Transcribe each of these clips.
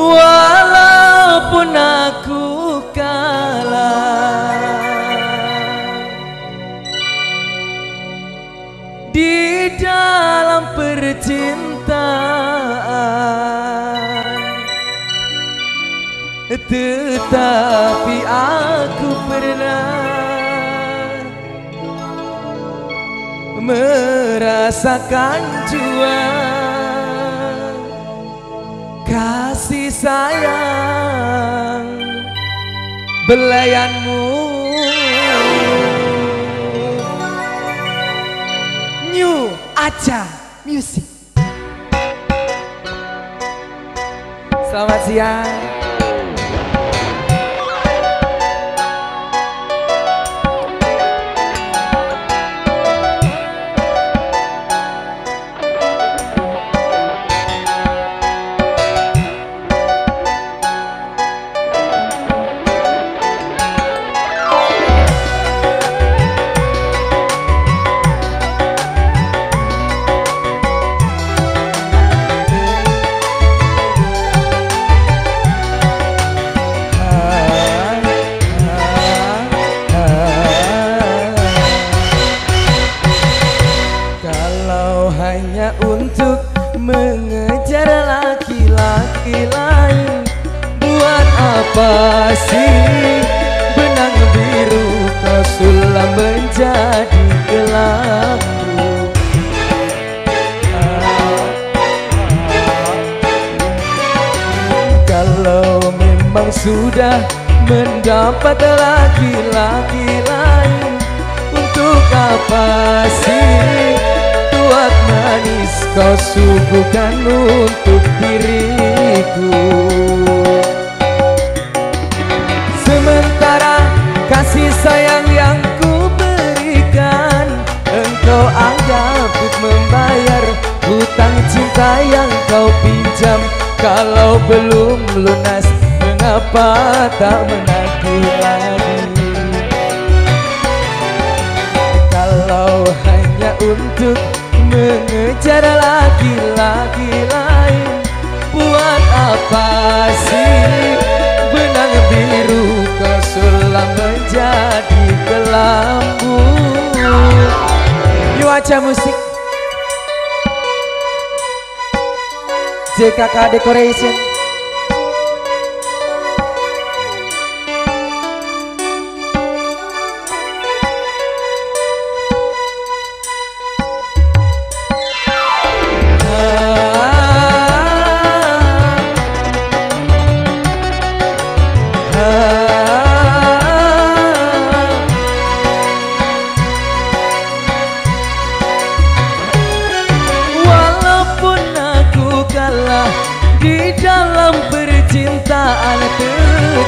walaupun aku kalah di dalam percintaan, tetapi aku pernah merasakan jua kasih sayang belayanmu, New Accha Musik. Selamat siang. Hanya untuk mengejar laki-laki lain, buat apa sih benang biru kau sulam menjadi gelapku? Kalau memang sudah mendapat laki-laki lain, untuk apa sih buat manis kau subuhkan untuk diriku? Sementara kasih sayang yang ku berikan engkau anggap untuk membayar hutang cinta yang kau pinjam. Kalau belum lunas, mengapa tak menanti lagi? Kalau hanya untuk mengejar laki-laki lain, buat apa sih benang biru kau sulam menjadi kelambu? New Accha Musik JKK Decoration.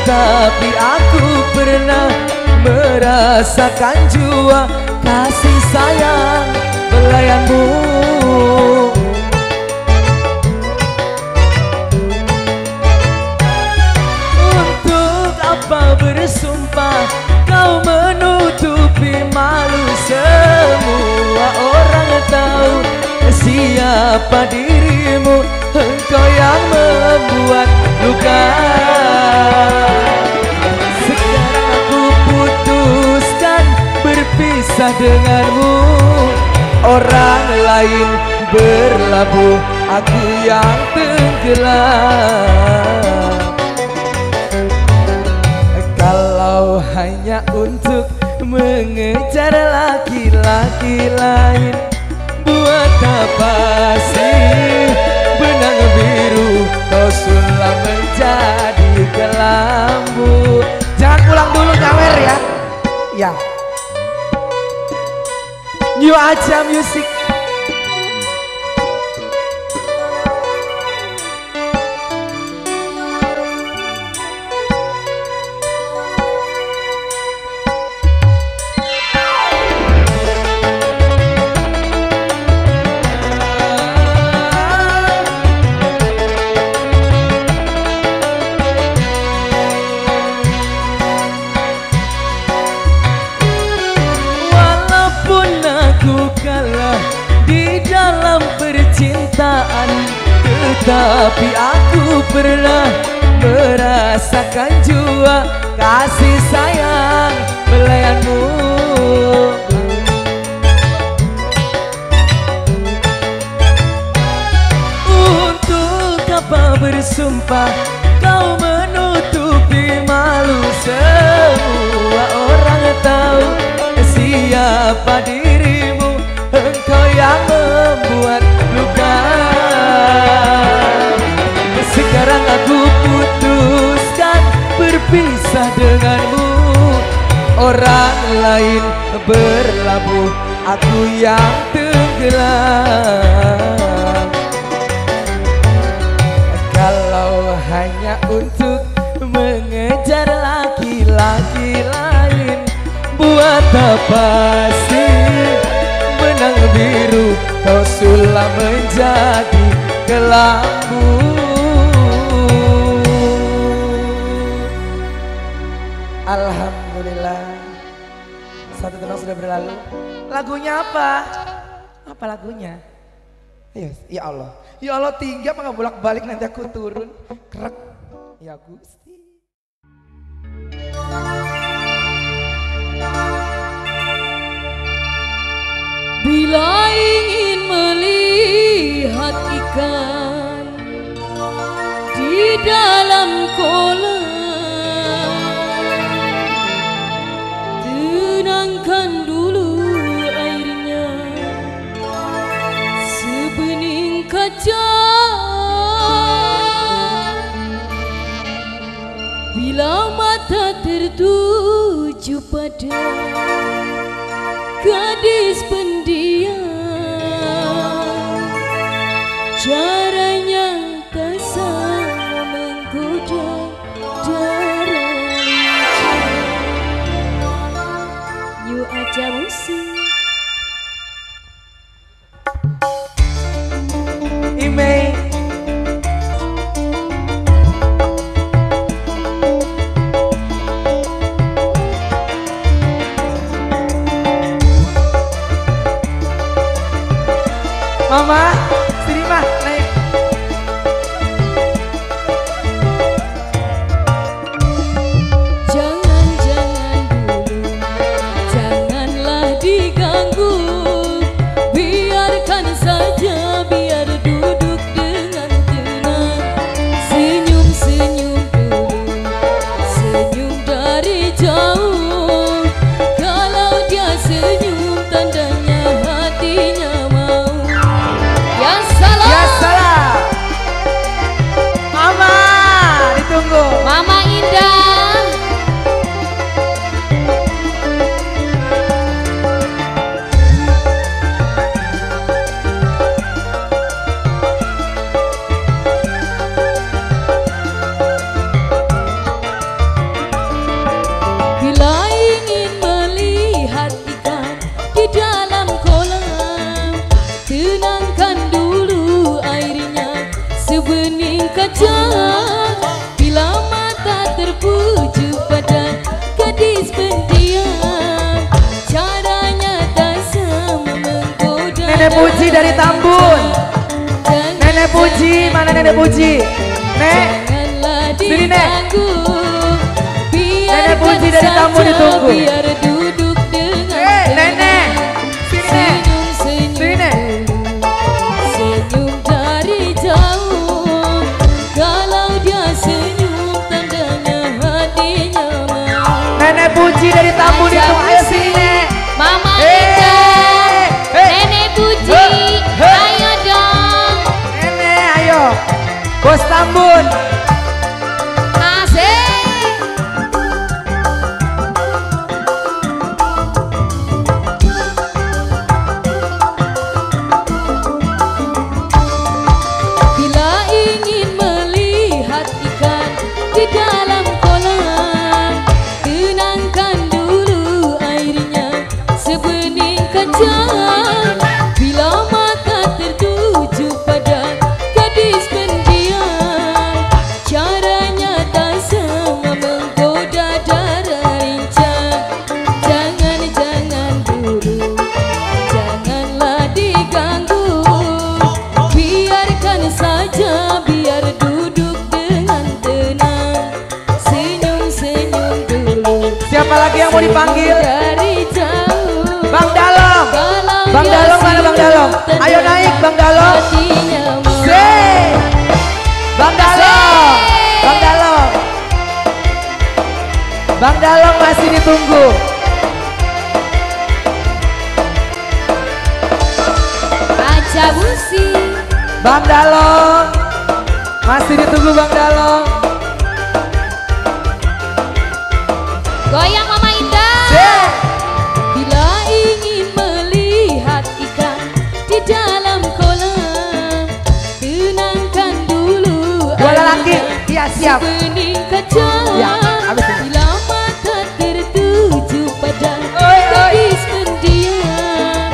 Tapi aku pernah merasakan jua kasih sayang belayanmu. Untuk apa bersumpah kau menutupi malu? Semua orang tahu siapa dirimu, engkau yang membuat luka. Berpisah denganmu, orang lain berlabuh, aku yang tenggelam. Kalau hanya untuk mengejar laki-laki lain, buat apa sih benang biru kau sulam menjadi kelambu? Jangan pulang dulu nyawer ya. Ya. New Accha Musik. Tapi aku pernah rasakan jua kasih sayang belayanmu. Untuk apa bersumpah kau menutupi malu, semua orang tahu siapa dirimu, engkau yang membuat luka. Sekarang aku putuskan berpisah denganmu, orang lain berlabuh, aku yang tenggelam. Kalau hanya untuk mengejar laki-laki lain, buat apa sih benang biru kau sulam menjadi kelabu. Alhamdulillah, satu tenang sudah berlalu. Lagunya apa? Apa lagunya? Yes, ya Allah. Ya Allah, tinggi apa nggak bolak-balik nanti aku turun. Krek. Ya Gusti. Bila ingin melihat ikan di dalam kolam, tenangkan dulu airnya sebening kaca. Bila mata tertuju pada gadis pendiam, caranya tak sama menggoda Accha Musik. Ime Mama terima naik. Bila mata terpuju pada gadis pendiam, caranya tak sama menggoda. Nenek Puji dari Tambun. Nenek Puji, mana Nenek Puji? Nek, sini Nek. Nenek Puji dari Tambun ditunggu. Nenek, sini Nek. Sini Nek. Nenek Puji dari Tambun itu ayo sini Nek. Mama Ida, Nenek Puji, ayo dong. Nenek ayo, bos Tambun. Asik. Bila ingin melihat ikan di dalam kolam, tenangkan dulu airnya dipanggil Bang Dalong. Bang Dalong mana Bang Dalong? Ayo naik Bang Dalong. Bang Dalong. Bang Dalong. Bang Dalong masih ditunggu. Accha Musik. Bang Dalong. Masih ditunggu Bang Dalong. Goyang Mama Indah. Bila ingin melihat ikan di dalam kolam, tenangkan dulu. Dua lelaki, iya siap. Bening kejauhan. Ya, habis ini. Bila mata tertuju pada gadis mendiam,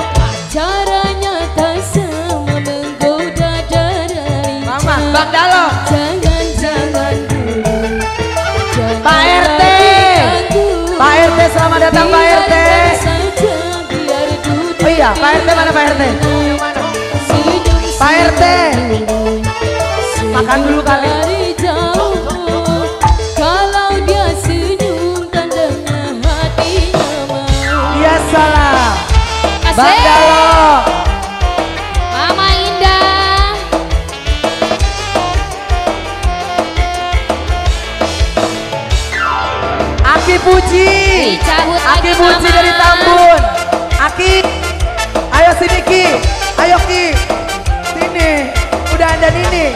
caranya tak sama menggoda dadari. Mama, Bang Dalong. Jangan dulu. Pak RT. Pak RT, selamat datang Pak RT. Oh iya, Pak RT mana Pak RT? Pak RT, makan dulu kali. Kalau dia senyum tandanya hatinya mau. Iya salah. Bang Dalong. Mama Indah. Aki Puji. Aki Puji dari Tambun. Aki, ayo sini Ki, ayo Ki, sini, udah anda ini.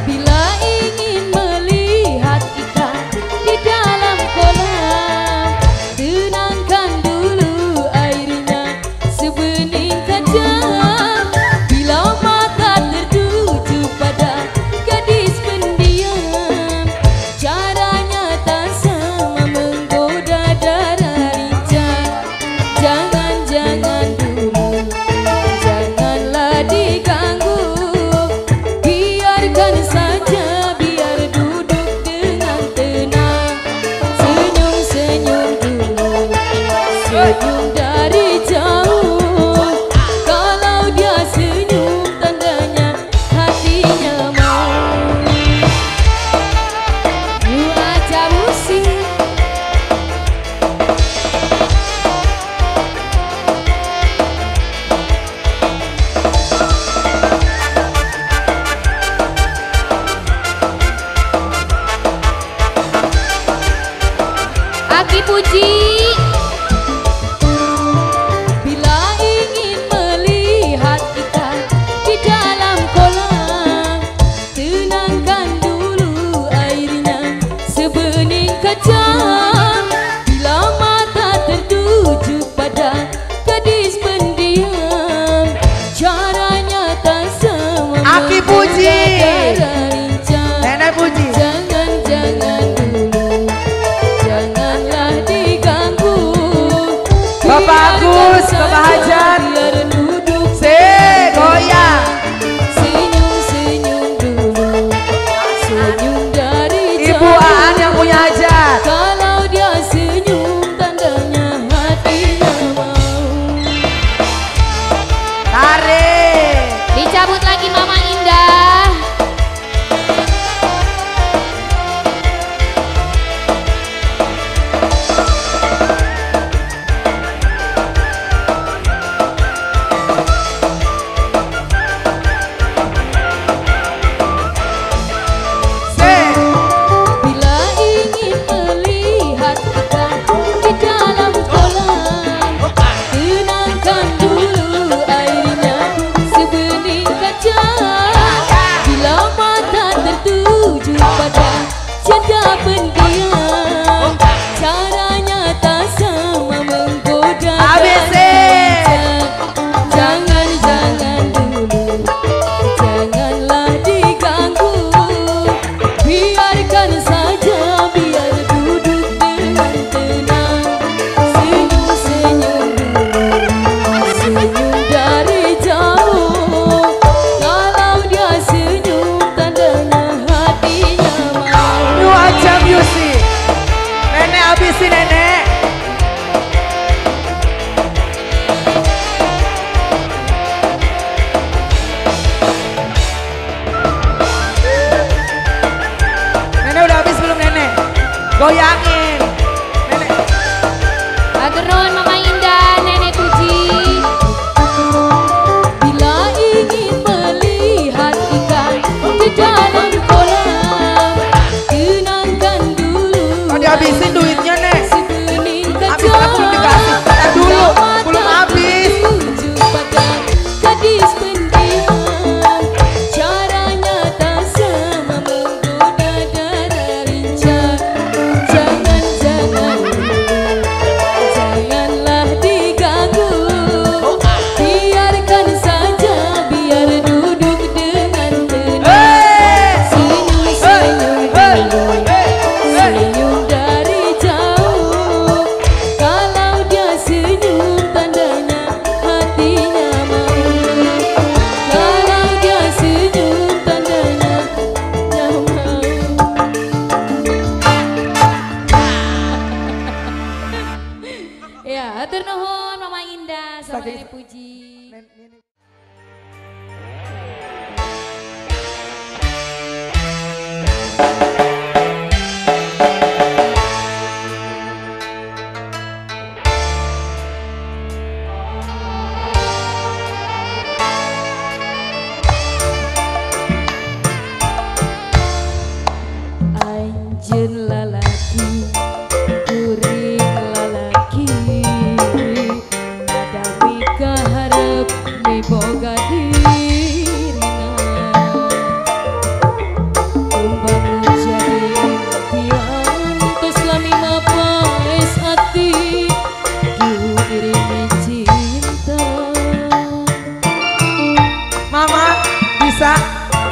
Bila ingin melihat ikan di dalam kolam, tenangkan dulu airnya sebening kejam. Bila mata tertuju pada gadis pendiam, caranya tak sama menggoda dari jauh. Jangan dulu, janganlah diganggu. Biarkan saja, biar duduk dengan tenang. Senyum-senyum dulu, senyum dari jauh. Kalau dia senyum tandanya hatinya mau. Accha Musik. Aki Puji. Bila ingin melihat ikan di dalam kolam, tenangkan dulu airnya sebening kejam. Bila mata tertuju pada gadis pendiam, caranya tak sama. Aki Puji. Nenek Puji. Jangan dulu, janganlah diganggu. terpuji.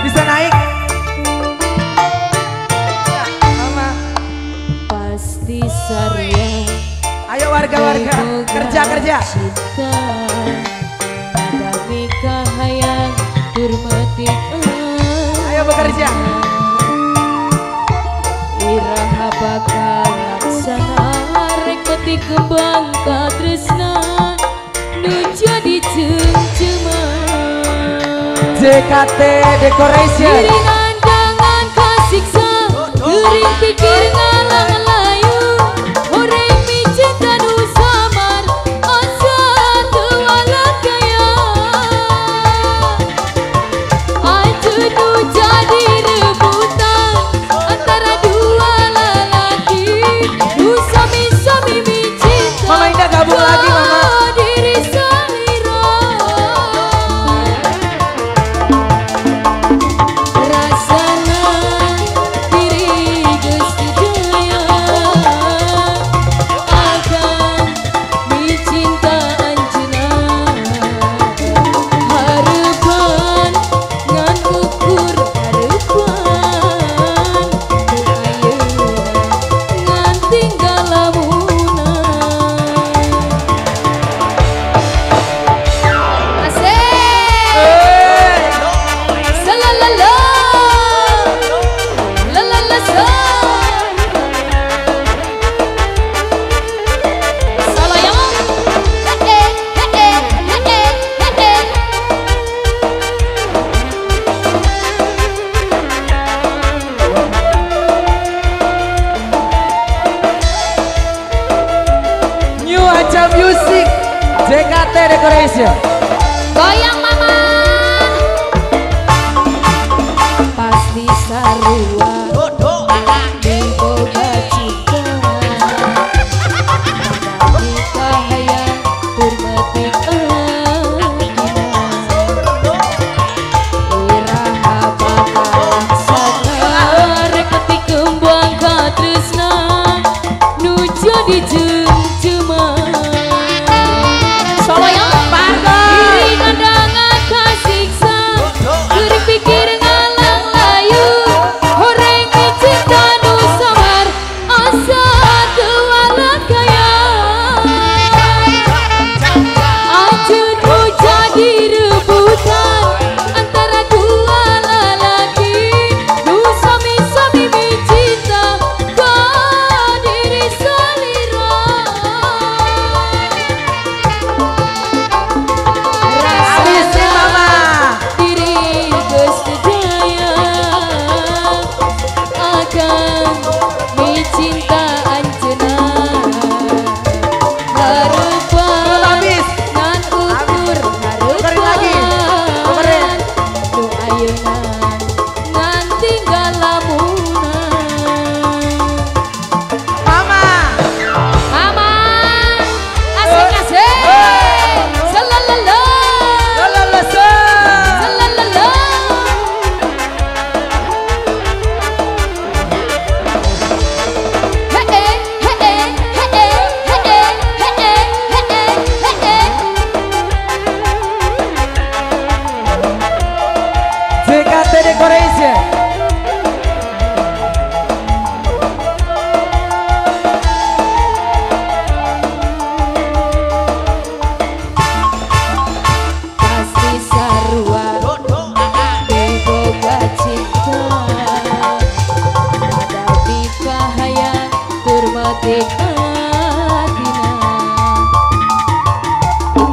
Bisa naik ya, Mama. Pasti sering. Ayo warga-warga kerja-kerja. Ayo bekerja. Iraha bakal laksana rekoti kembang katresna nu jadi cengceman JKT Decoration. Giringan jangan kasiksa, giring pikir ngalang layu. Horemi cinta nu samar, asa tualat kaya. Aju nu jadi rebutan antara dua lelaki. Nu sami-sami cinta. Mama Indah gabung lagi Mama. Accha Musik JKT Decoration. Goyang Mama. Pasti sarua.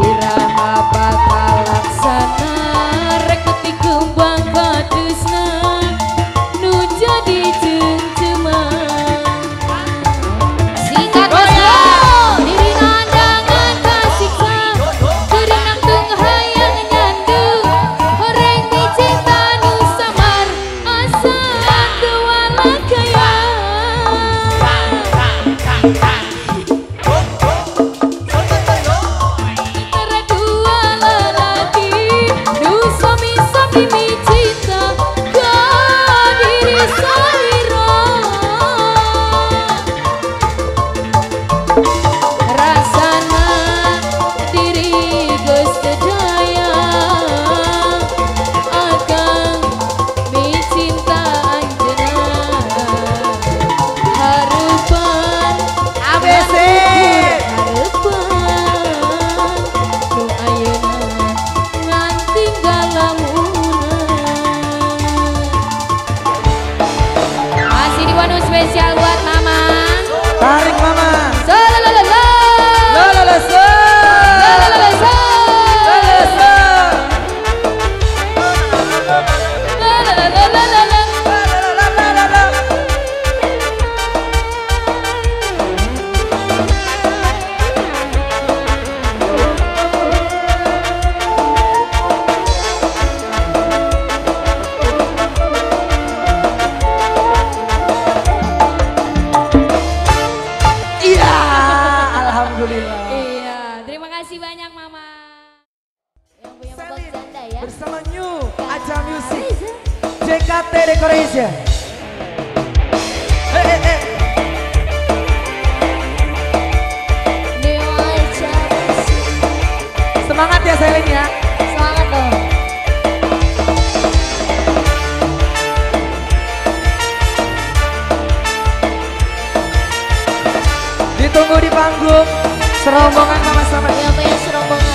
Iraha spesial buat Mama. Tarik Mama. Accha Musik JKT Decoration. Semangat ya Selin ya. Semangat dong. Ditunggu di panggung serombongan sama-sama. Iya punya serombongan.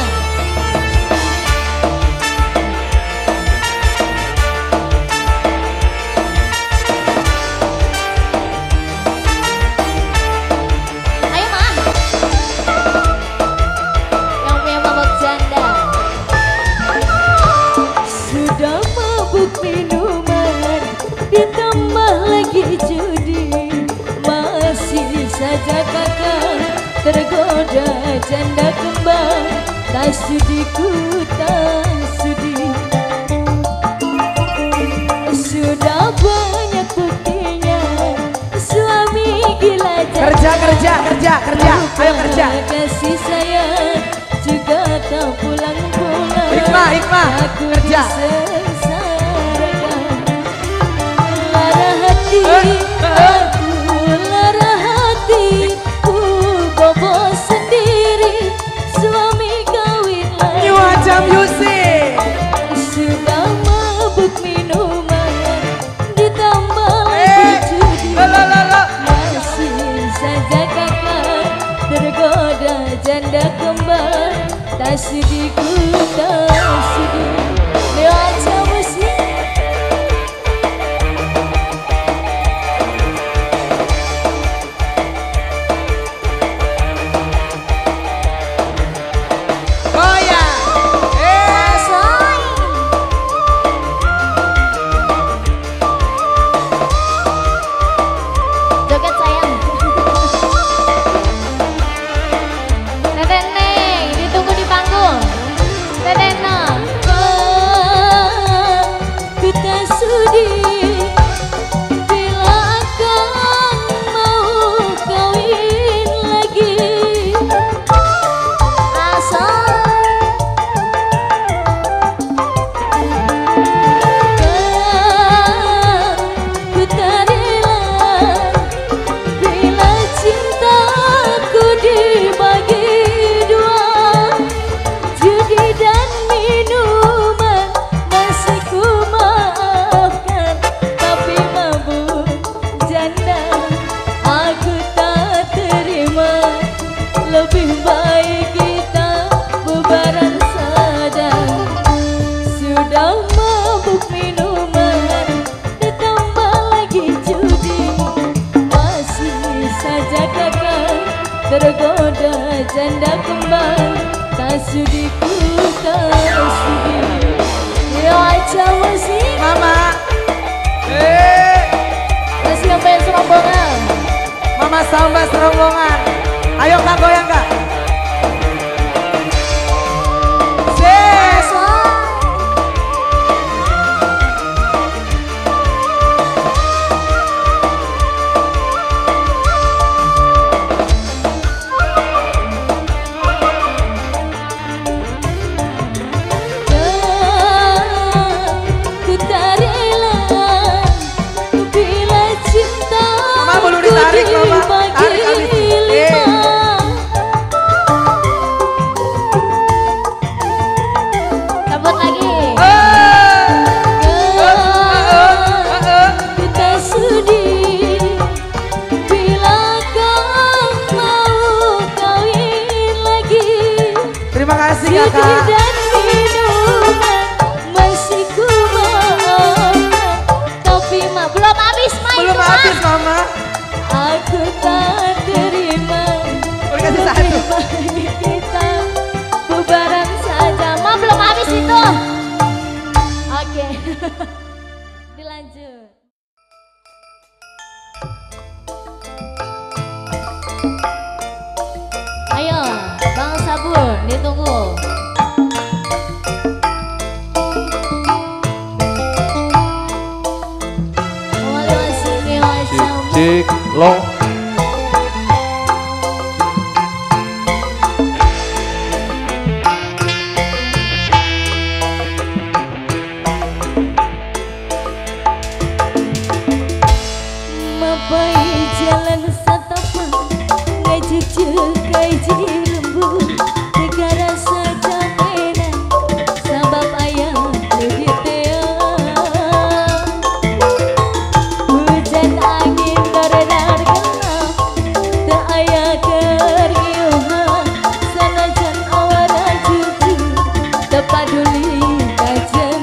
Tergoda janda kembang, tak sudi ku tak sudi. Sudah banyak buktinya, suami gila janda. Kerja. Ayo kerja. Kasih sayang juga tak pulang. Hikmah. Aku kerja. Lara hati, aku lara hati. Janda kembar, tak sedih ku tak sedih. Leo Accha Musik. Oh ya, soy. Joget sayang. Tergoda janda kembang, tak sudi ku tak sudi. Leo Accha Musik Mama. Kasih yang pengen serombongan. Mama samba serombongan. Ayo kak goyang kak. Belum habis, Mama. Aku tak terima. Kasih satu. Kita bubaran saja. Mama belum habis itu. Oke. Dilanjut. Ayo, Bang Sabun, ditunggu. Lo mapai jalan setapak ngajak cekai jadi lembut negara saja enak sabab ayam lebih teang hujan angin terdengar kenal tak ayah kergiuhan sana jan awal ajuku tak peduli kajen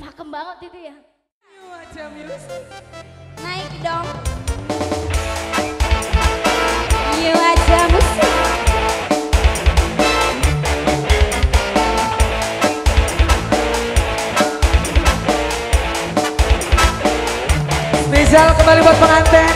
pakem banget itu ya. Accha Musik naik dong. Accha Musik. Spesial kembali buat pengantin.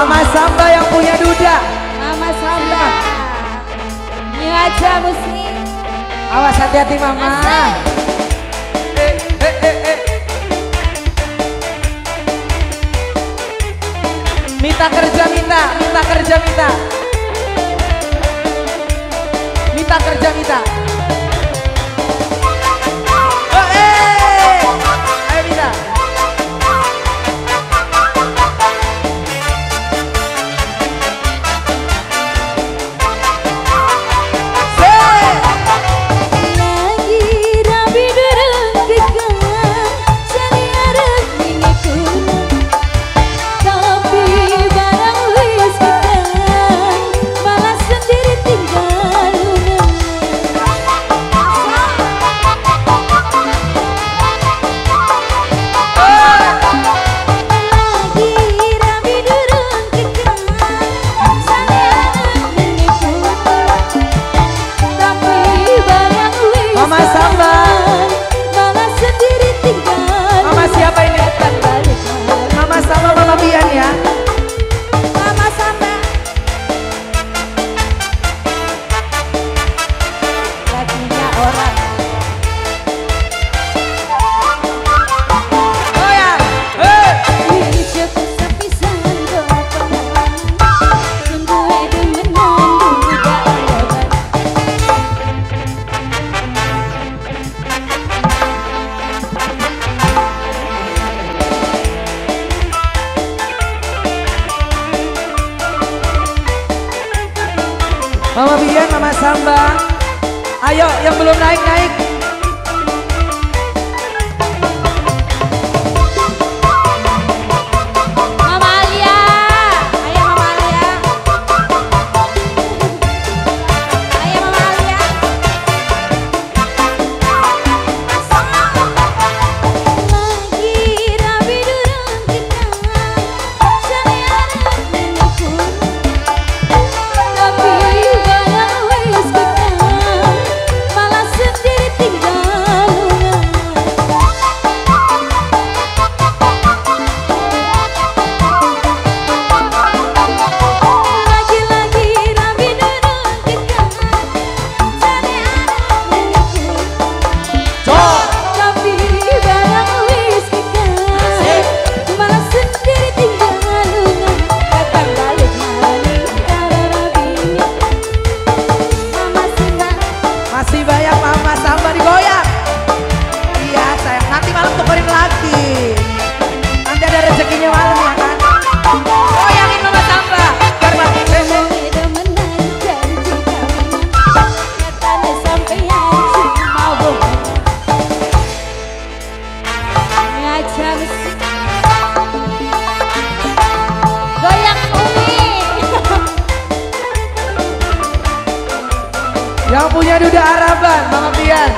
Mama Samba yang punya duda. Mama Samba. Ini aja musik. Awas hati-hati Mama. Minta kerja minta, minta kerja minta. Minta kerja minta. Ayo minta. Mama Bian, Mama Sambang. Ayo yang belum naik-naik. Yang punya duda Araban, Bang Bian.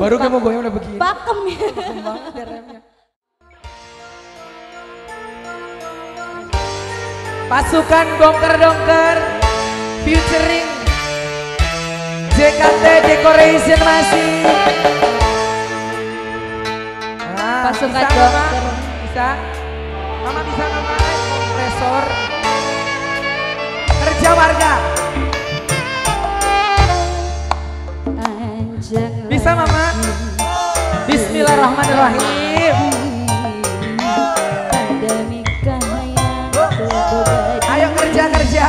Baru kamu goyang udah begini. Pakem ya. Pakem banget ya remnya. Pasukan dongker-dongker featuring JKT Decoration masih. Nah, pasukan bisa, dongker. Mama bisa. Mama bisa namanya kompresor. Kerja warga. Bisa Mama. Bismillahirrahmanirrahim. Ayo kerja-kerja.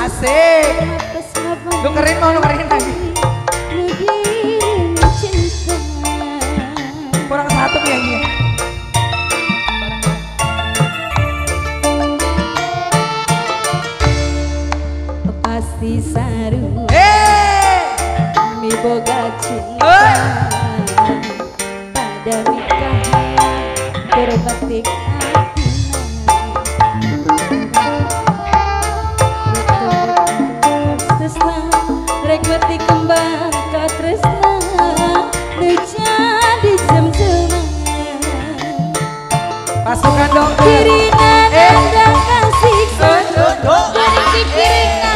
Asik. Dengerin mau dengerin lagi. Kurang satu penyanyi. Pasti saru mi boga cinta pada nikahnya berbatik hati Tresna rekbati kembang ke Tresna Nuja di jam-jam pasukan dong kirinan dan kasih dari pikirin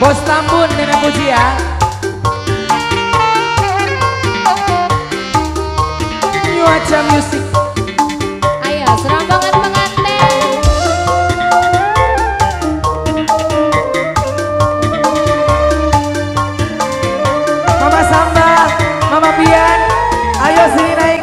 Bos Tambun dengan puji ya. Accha Musik. Ayo serombangan pengantin. Mama Samba, Mama Pian, ayo sini naik.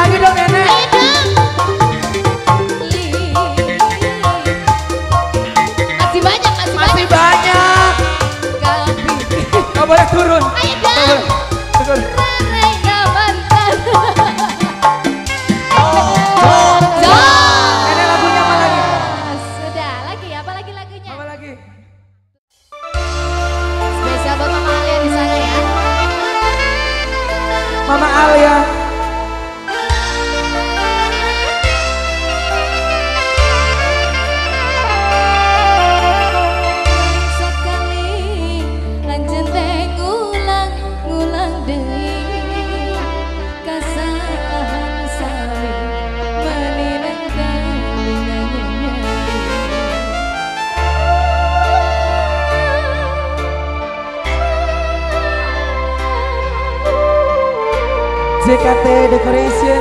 lagi dong nenek. Masih banyak. Gak boleh turun. JKT Decoration,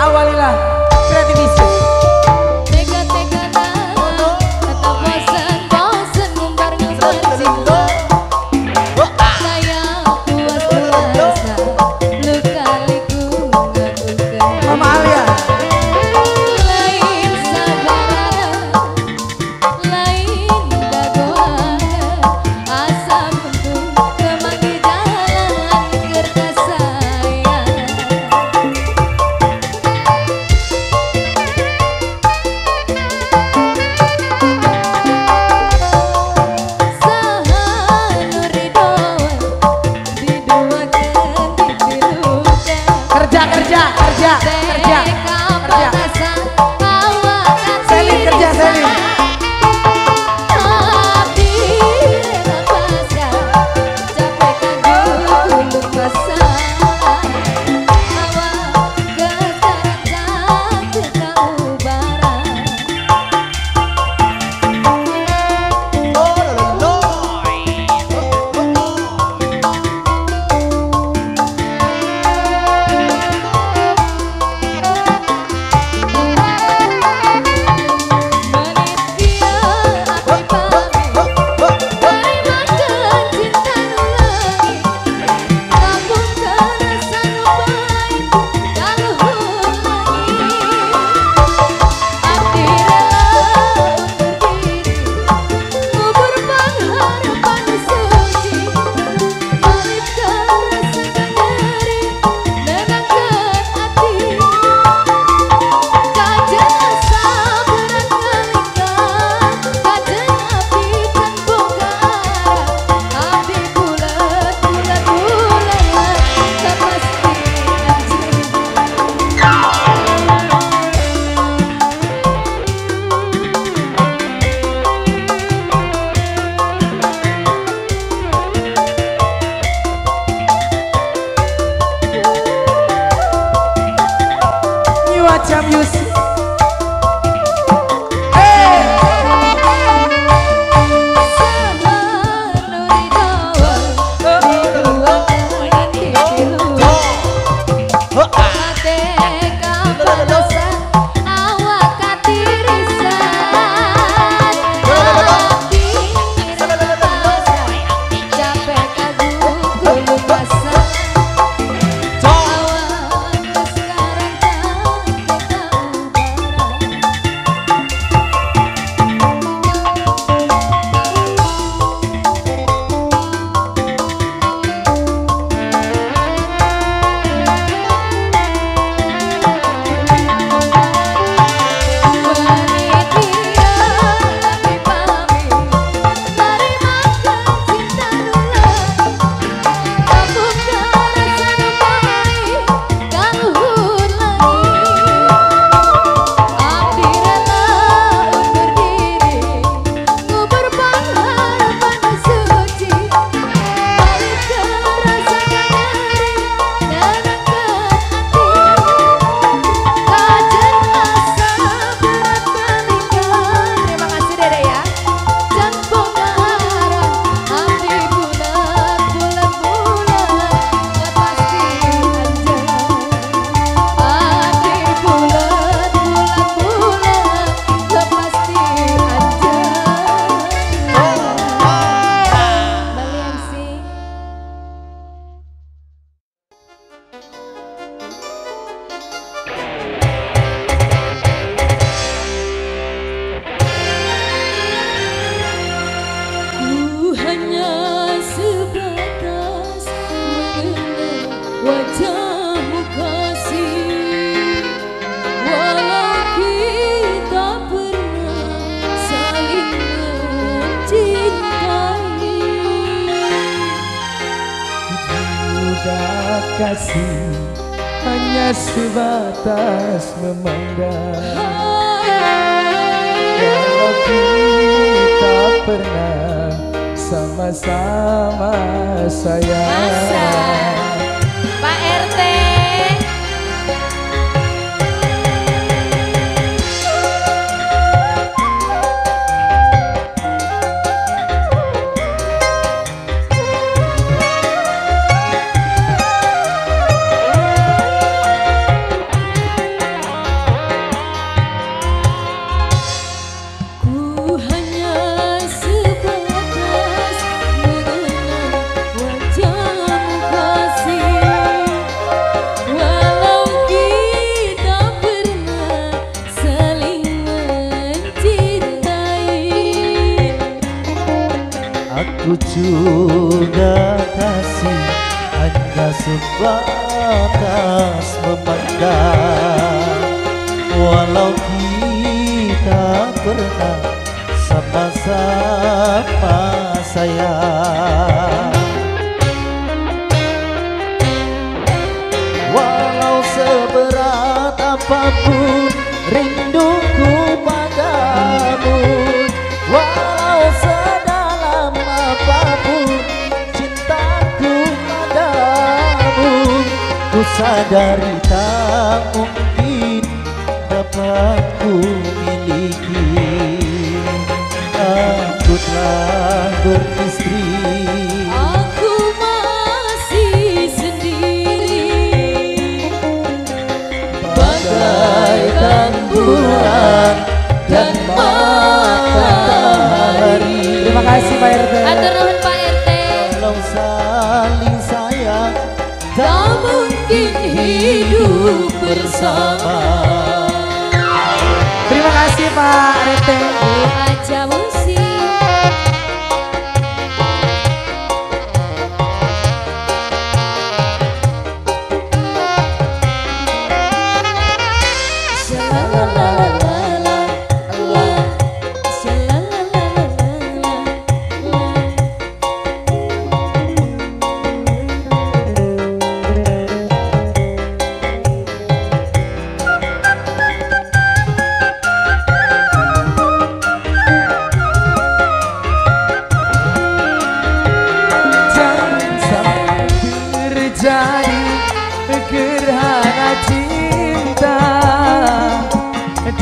awalilah kreativitas. JKT kata kata bosan ngumbar cinta. Saya puas merasa luka liku gak buka. Mama Alia. Lain saudara, lain bagoan, asam pun kemaki jalan kertas. Accha Musik. kasih hanya sebatas memandang. Kalau kita pernah sama-sama sayang. Masa, Pak RT. Aku juga kasih hanya sebatas memandang. Walau kita pernah sama-sama sayang, walau seberat apapun rinduku padamu, walau sedalam apapun cintaku padamu, ku sadari tak mungkin dapat ku miliki. Aku telah beristri, aku masih sendiri, bagai tanggulan dan matahari. Terima kasih Pak RT. Atur nuhun Pak RT. Kalau saling sayang tak mungkin hidup bersama. Terima kasih Pak RT. Accha Musik. Gerhana cinta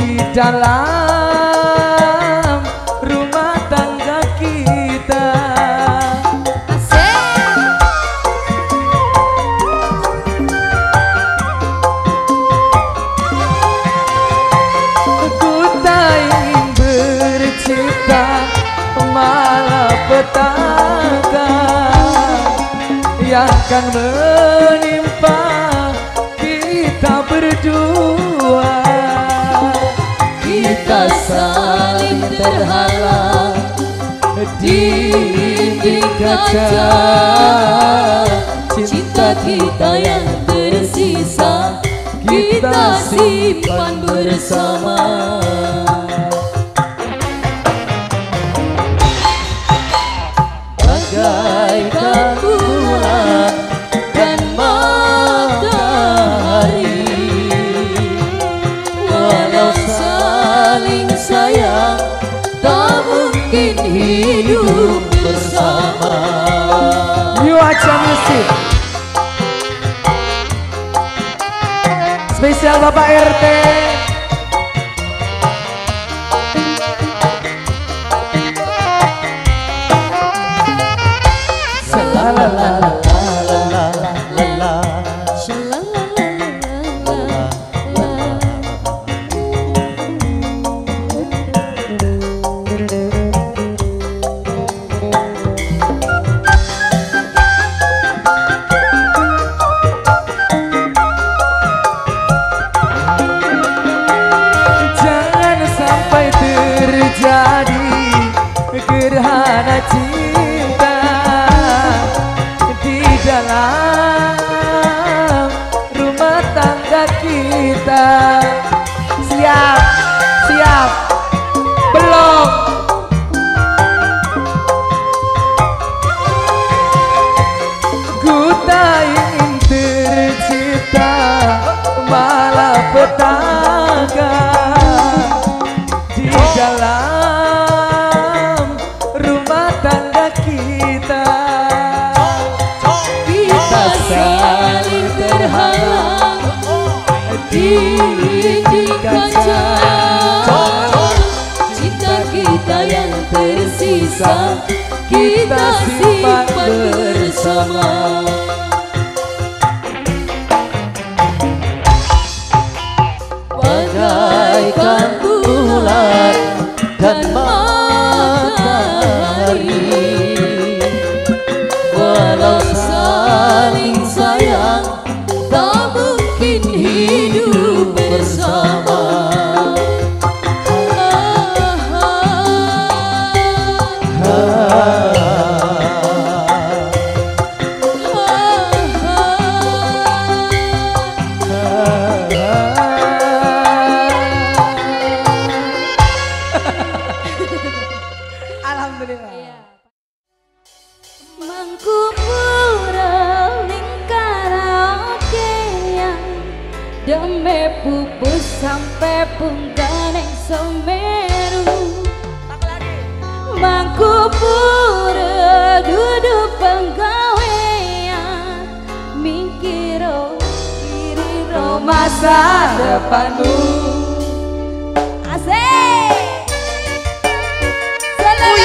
di dalam rumah tangga kita. Ku tak ingin bercita malapetaka yang akan menimpa kita berdua. Kita saling terhalang di dinding kaca. Cinta kita yang tersisa kita simpan bersama. Hidup bersama. You Accha Musik. Spesial Bapak RT. Gerhana cinta di dalam rumah tangga kita. Siap, siap, belum. Ku tak ingin bertetangga di dalam rumah tangga kita, kita saling terhalang di kaca cinta kita yang tersisa, kita simpan bersama. Bagaikan bulan dan matahari, walau saling sayang tak mungkin hidup bersama. Masa depanmu asik selalu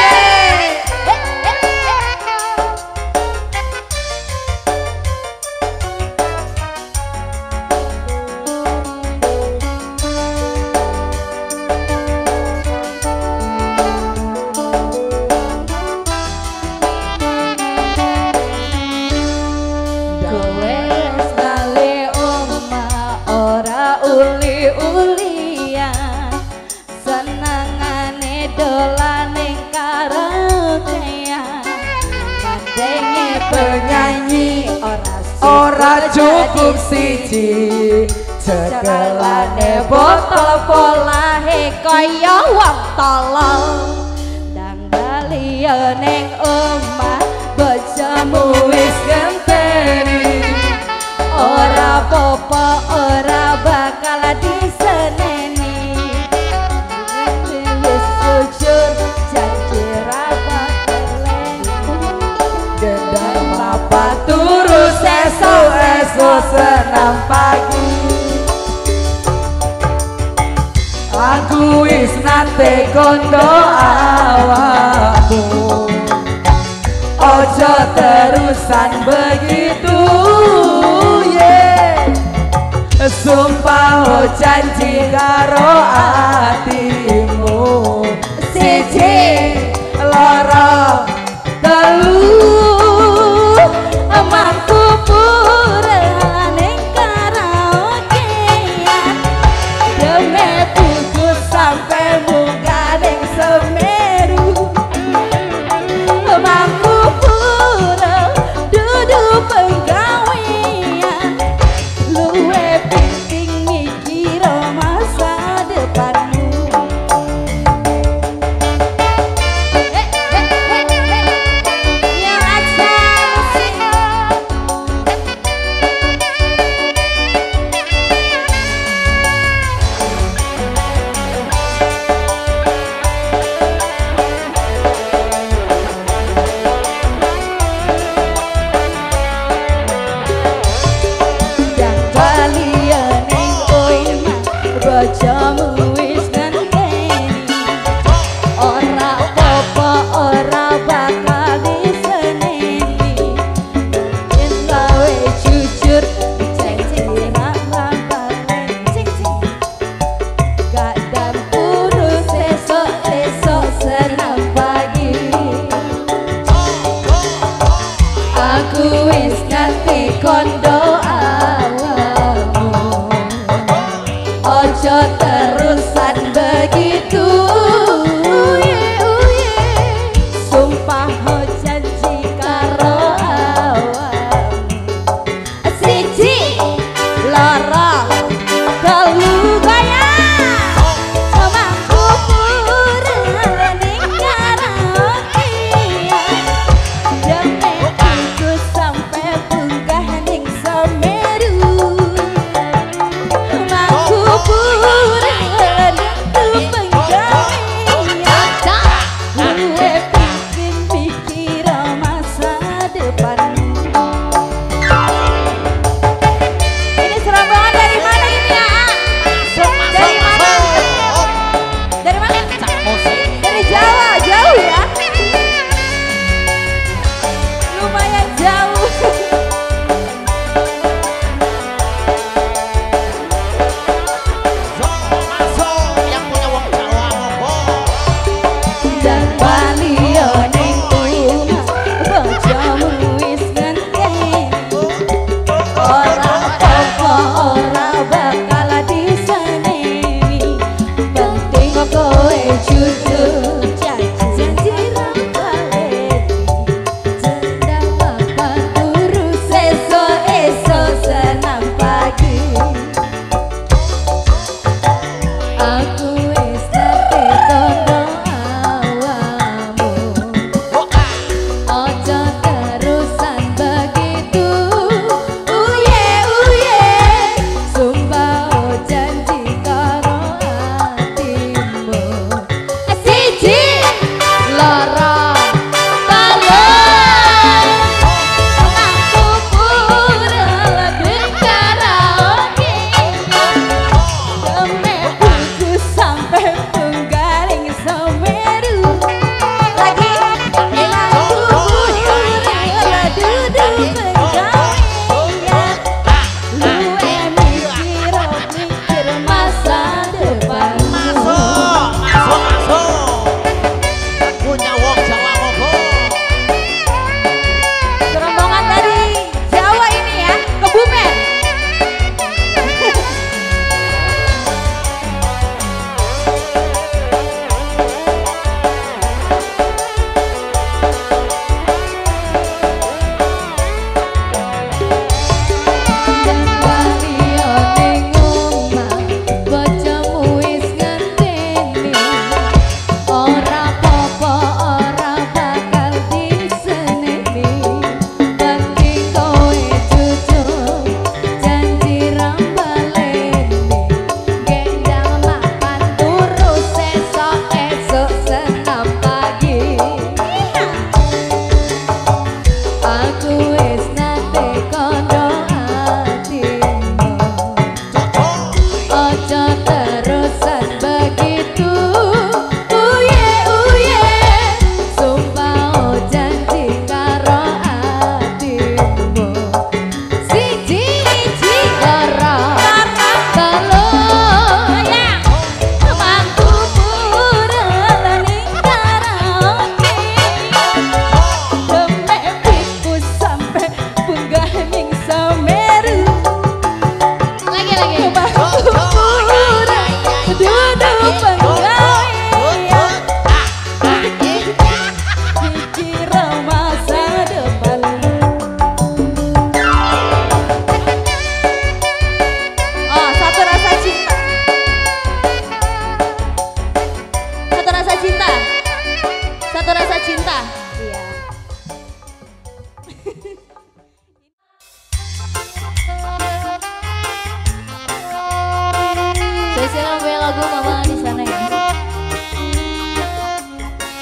cukup siji, cekelane botol polahe kaya wong tolol. Dang baliyo ning omah bojomu wis genteni, ora apa-apa ora bakal diseneni. Wis jujur janji ra bakal gendang apa turu sesuk. Senam pagi aku wis nate kondo awakmu, ojo terusan begitu yeah. Sumpah janji karo hatimu, siji loro telu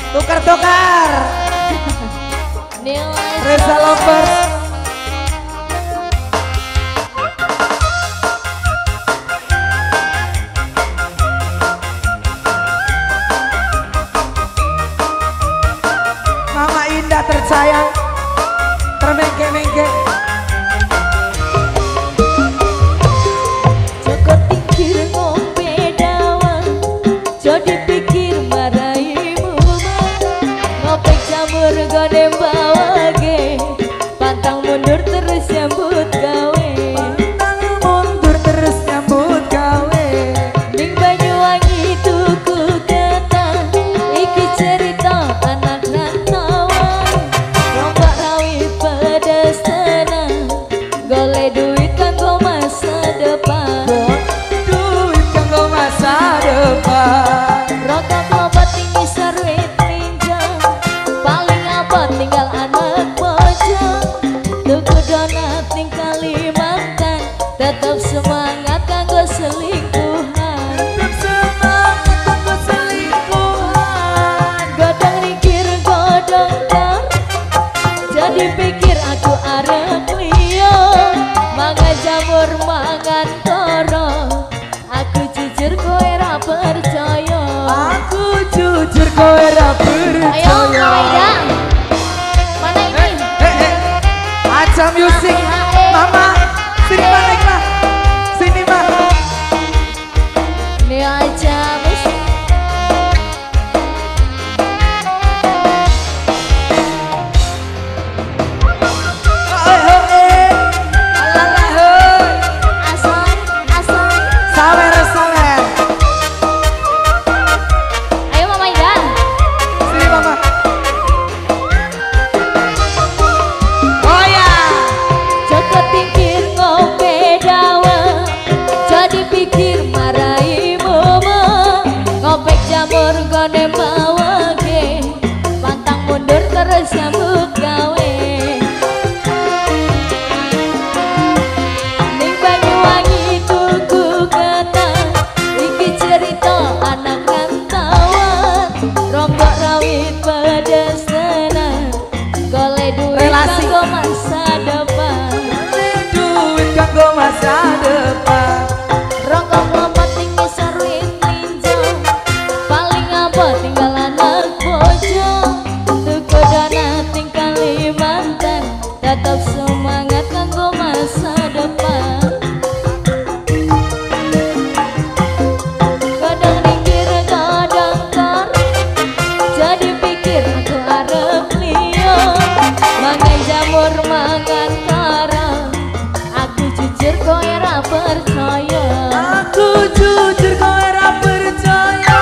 Tukar-tukar Reza Lovers. Mama indah tersayang, termengke-mengke. Joko pikir ngombe dawang, jadi pikir maraimu ngopek jamur gone bawage, pantang mundur terus nyambut gawe. Ning Banyuwangi tuku ketang, iki cerita anak nantawang. Rombak rawit pedes tenang, golek duit kanggo masa depan. Duit kanggo masa depan. Rokok obat tinggi seruit ninjang, paling abot tinggal anak pojok. Tuku donat ning Kalimantan, tetep semangat kanggo selingkuhan. Godong ringkir godong dar, jadi pikir aku arep liya. Mangan jamur mangan toro, aku jujur kowe ra percaya. Aku jujur kowe ra Ayo percaya. Maida, mana ini? Accha Musik, Mama, sini Ma, naik Ma, sini Ma. Ini aja musik. Hoi hoi hoi, alah hoi, Asal, asal. sawer sawer, Ayo Mama Ida. sini Mama. Oh ya, Joko pikir ngombe dawang, jadi pikir marai mama. Ngopek jamur gone bawage, pantang mundur terus nyambut gawe. Ning Banyuwangi tuku ketang, iki cerita anak kantawan. Rombak rawit pedes tenan, golek duit Relasi. kanggo masa depan. Duit kanggo masa depan. Rokok lompat tinggi seruit ninjau, paling abot tinggal anak bojo. Tuku donat ning Kalimantan, tetep semangat kanggo masa depan. Godong ringkir godong kor, jadi pikir aku arep liya. Mangan jamur mangan karang, aku jujur kowe ra percaya. Aku jujur kowe ra percaya.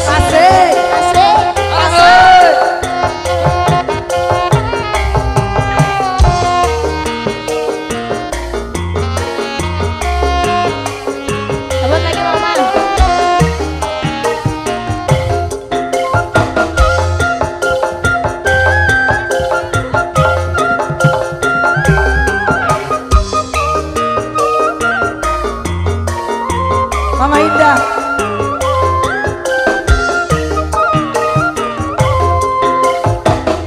Asik, asik, asik. Abot lagi Mama. Mama Indah.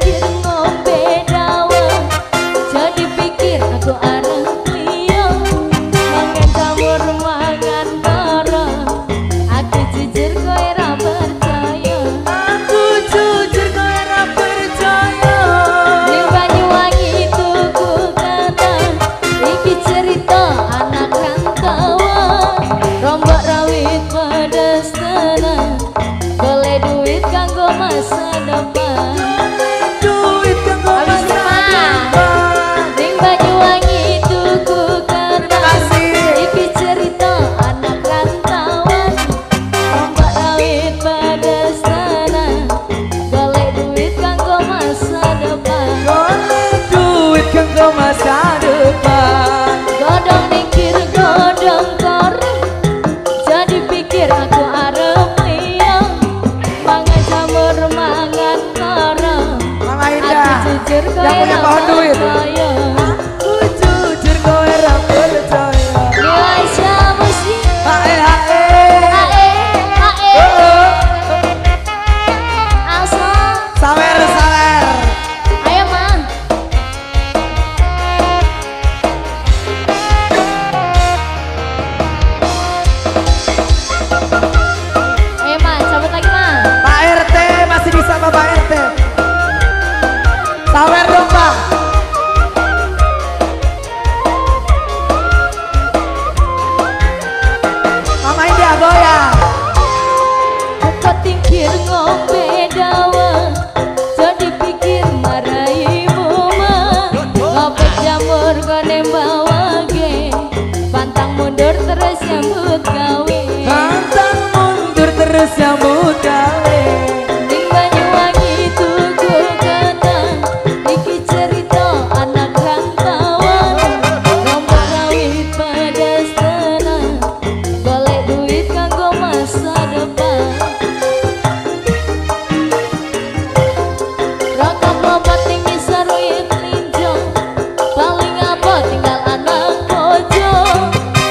Pikir ngombe dawang, jadi pikir aku arep liya. Mangan jamur mangan mundur terus nyambut gawe, pantang mundur terus nyambut gawe. Ning Banyuwangi tuku ketang, niki cerita anak rantauan. Ngomong rawit pedas tenang, golek duit kanggo masa depan. Rokok lompat tinggi seruit linjong, paling apa tinggal anak bojo.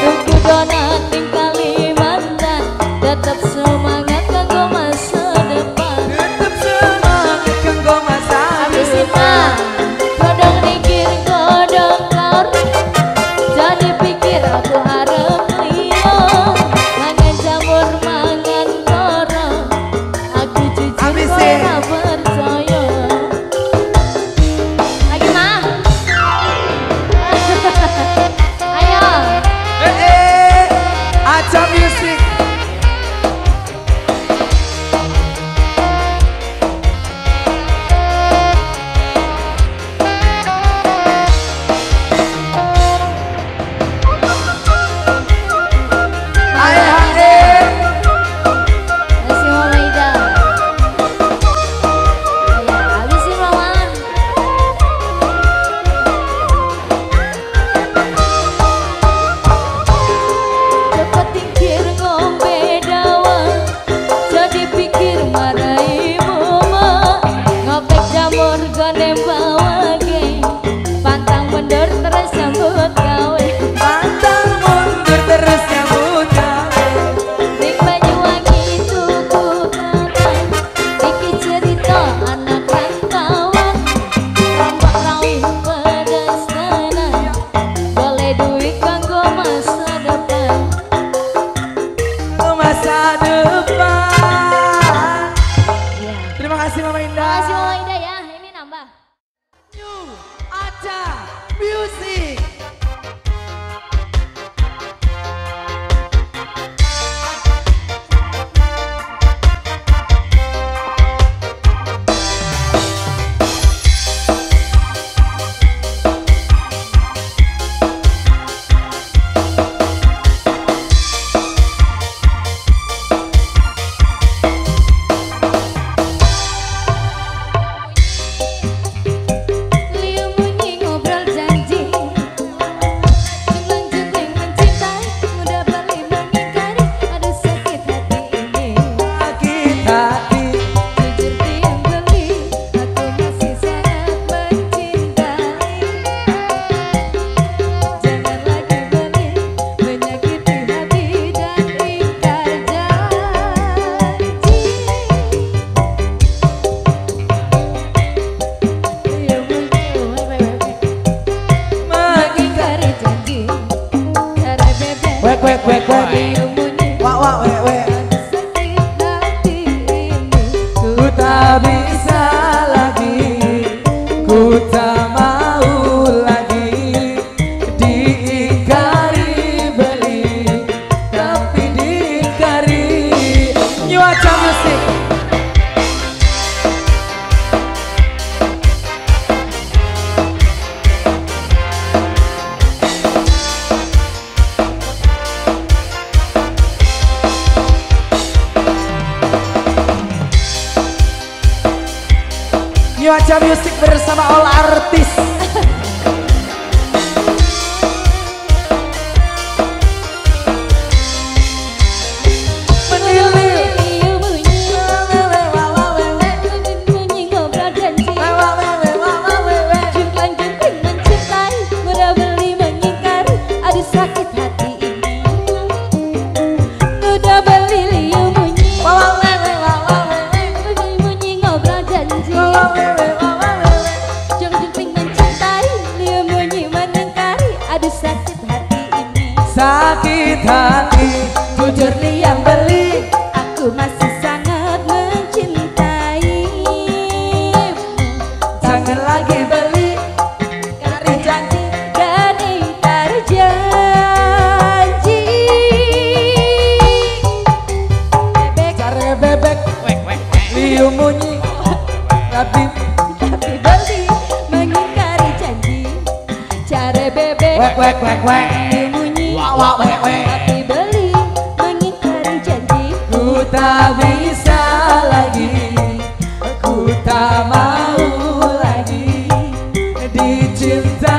Tunggu donat di Kalimantan, tetap semangat kanggo masa depan. Tetap semangat kanggo masa depan. Godong mikir godong lor, jadi pikir aku harap liyo. Mangan jamur mangan korong, aku jujur kora percaya. Lagi mah. Ayo. Accha Musik. Ayo hadir. Kasih Mama Ida. Ayo habisin Mama. Cepat tingkir ngombe dawang, jadi pikir marai mama. Ngopek jamur gondem bawa geng, pantang mundur terus nyambut gawe. Pantang mundur terus nyambut gawe. Ning Banyuwangi tuku ketang, niki cerita anak rantauan. Rompok rawit pedas tenan, golek duit kanggo masa depan. Masa depan. Terima kasih Mama Indah. Kasih Mama Ida ya, ini nambah. New Accha Musik. Liu bunyi ngobrol janji, jenang jeneng mencintai, muda balik mengingkari, aduh sakit hati ini. Jujur tiang beli, aku masih sangat mencintai. Jangan lagi balik, menyakiti hati dan ingkar janji. Mengingkari janji, cara bebek. Wek wek wek wek. Liu bunyi Wak wak wek wek. aduh sakit hati ini. Ku tak bisa lagi, ku tak mau lagi diingkari beli, tapi diingkari. New Accha Musik. New Accha Musik bersama all artis. Liu bunyi ngobrol janji, jumlah jumping mencintai, muda beli mengingkar, aduh sakit hati ini. Muda beli liu bunyi, bunyi ngobrol janji, jumlah jumping mencintai, liu bunyi mengingkari, aduh sakit hati ini. Sakit hati, Jujur liang beli, aku masih sangat mencintai. Jangan lagi beli, ingkari janji dan ingkar janji. Bebek cara bebek, liu bunyi, tapi tapi beli mengingkari janji, cara bebek. Liu bunyi, tapi beli mengingkari janji. Ku tak bisa lagi, ku tak mau lagi dicinta.